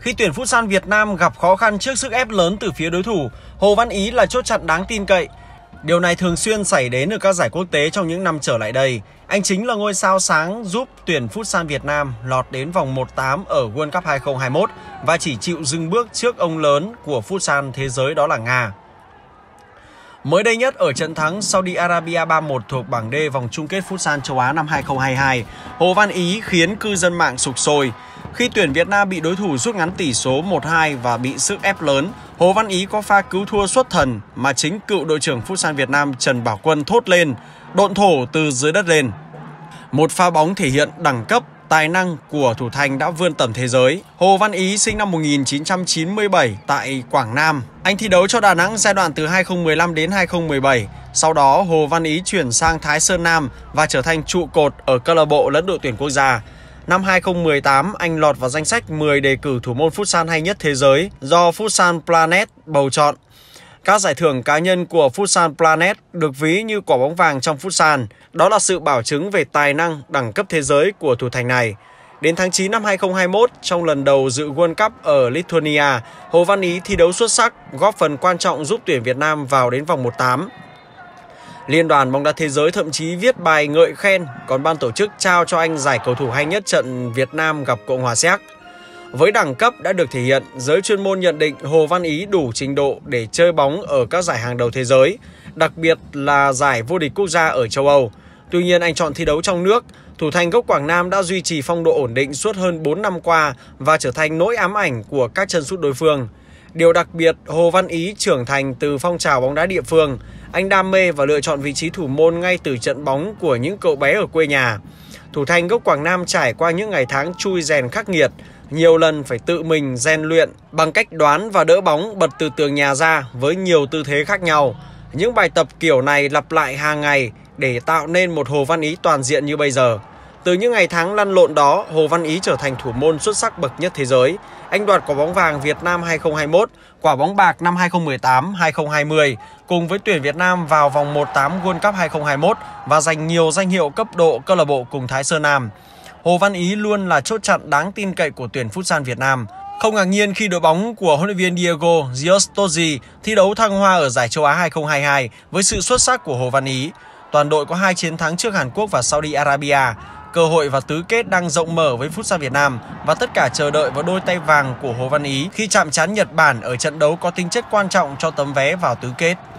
Khi tuyển futsal Việt Nam gặp khó khăn trước sức ép lớn từ phía đối thủ, Hồ Văn Ý là chốt chặn đáng tin cậy. Điều này thường xuyên xảy đến ở các giải quốc tế trong những năm trở lại đây. Anh chính là ngôi sao sáng giúp tuyển futsal Việt Nam lọt đến vòng 1/8 ở World Cup 2021 và chỉ chịu dừng bước trước ông lớn của futsal thế giới, đó là Nga. Mới đây nhất, ở trận thắng Saudi Arabia 3-1 thuộc bảng D vòng chung kết Futsal châu Á năm 2022, Hồ Văn Ý khiến cư dân mạng sục sôi. Khi tuyển Việt Nam bị đối thủ rút ngắn tỷ số 1-2 và bị sức ép lớn, Hồ Văn Ý có pha cứu thua xuất thần mà chính cựu đội trưởng Futsal Việt Nam Trần Bảo Quân thốt lên, độn thổ từ dưới đất lên. Một pha bóng thể hiện đẳng cấp, tài năng của thủ thành đã vươn tầm thế giới. Hồ Văn Ý sinh năm 1997 tại Quảng Nam. Anh thi đấu cho Đà Nẵng giai đoạn từ 2015 đến 2017. Sau đó, Hồ Văn Ý chuyển sang Thái Sơn Nam và trở thành trụ cột ở câu lạc bộ lẫn đội tuyển quốc gia. Năm 2018, anh lọt vào danh sách 10 đề cử thủ môn futsal hay nhất thế giới do Futsal Planet bầu chọn. Các giải thưởng cá nhân của Futsal Planet được ví như quả bóng vàng trong futsal. Đó là sự bảo chứng về tài năng đẳng cấp thế giới của thủ thành này. Đến tháng 9 năm 2021, trong lần đầu dự World Cup ở Lithuania, Hồ Văn Ý thi đấu xuất sắc, góp phần quan trọng giúp tuyển Việt Nam vào đến vòng 1/8. Liên đoàn bóng đá thế giới thậm chí viết bài ngợi khen, còn ban tổ chức trao cho anh giải cầu thủ hay nhất trận Việt Nam gặp Cộng hòa Séc. Với đẳng cấp đã được thể hiện, giới chuyên môn nhận định Hồ Văn Ý đủ trình độ để chơi bóng ở các giải hàng đầu thế giới, đặc biệt là giải vô địch quốc gia ở châu Âu. Tuy nhiên, anh chọn thi đấu trong nước. Thủ thành gốc Quảng Nam đã duy trì phong độ ổn định suốt hơn 4 năm qua và trở thành nỗi ám ảnh của các chân sút đối phương. Điều đặc biệt, Hồ Văn Ý trưởng thành từ phong trào bóng đá địa phương. Anh đam mê và lựa chọn vị trí thủ môn ngay từ trận bóng của những cậu bé ở quê nhà. Thủ thành gốc Quảng Nam trải qua những ngày tháng chui rèn khắc nghiệt, nhiều lần phải tự mình rèn luyện bằng cách đoán và đỡ bóng bật từ tường nhà ra với nhiều tư thế khác nhau. Những bài tập kiểu này lặp lại hàng ngày để tạo nên một Hồ Văn Ý toàn diện như bây giờ. Từ những ngày tháng lăn lộn đó, Hồ Văn Ý trở thành thủ môn xuất sắc bậc nhất thế giới. Anh đoạt quả bóng vàng Việt Nam 2021, quả bóng bạc năm 2018-2020 cùng với tuyển Việt Nam vào vòng 1/8 World Cup 2021 và giành nhiều danh hiệu cấp độ câu lạc bộ cùng Thái Sơn Nam. Hồ Văn Ý luôn là chốt chặn đáng tin cậy của tuyển futsal Việt Nam. Không ngạc nhiên khi đội bóng của huấn luyện viên Diego Zyos Toji thi đấu thăng hoa ở giải châu Á 2022 với sự xuất sắc của Hồ Văn Ý. Toàn đội có 2 chiến thắng trước Hàn Quốc và Saudi Arabia. Cơ hội và tứ kết đang rộng mở với futsal Việt Nam và tất cả chờ đợi vào đôi tay vàng của Hồ Văn Ý khi chạm trán Nhật Bản ở trận đấu có tính chất quan trọng cho tấm vé vào tứ kết.